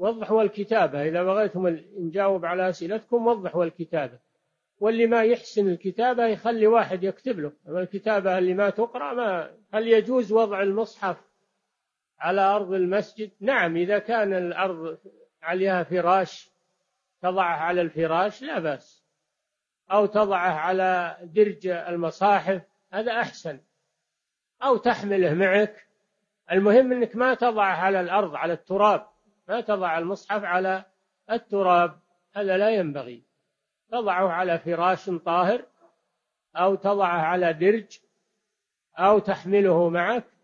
وضح والكتابة، إذا بغيتم نجاوب على أسئلتكم وضح والكتابة، واللي ما يحسن الكتابة يخلي واحد يكتب له، أما الكتابة اللي ما تقرأ ما. هل يجوز وضع المصحف على أرض المسجد؟ نعم، إذا كان الأرض عليها فراش تضعه على الفراش لا بأس، أو تضعه على درج المصاحف هذا أحسن، أو تحمله معك، المهم أنك ما تضعه على الأرض على التراب، ما تضع المصحف على التراب هذا لا ينبغي، تضعه على فراش طاهر أو تضعه على درج أو تحمله معك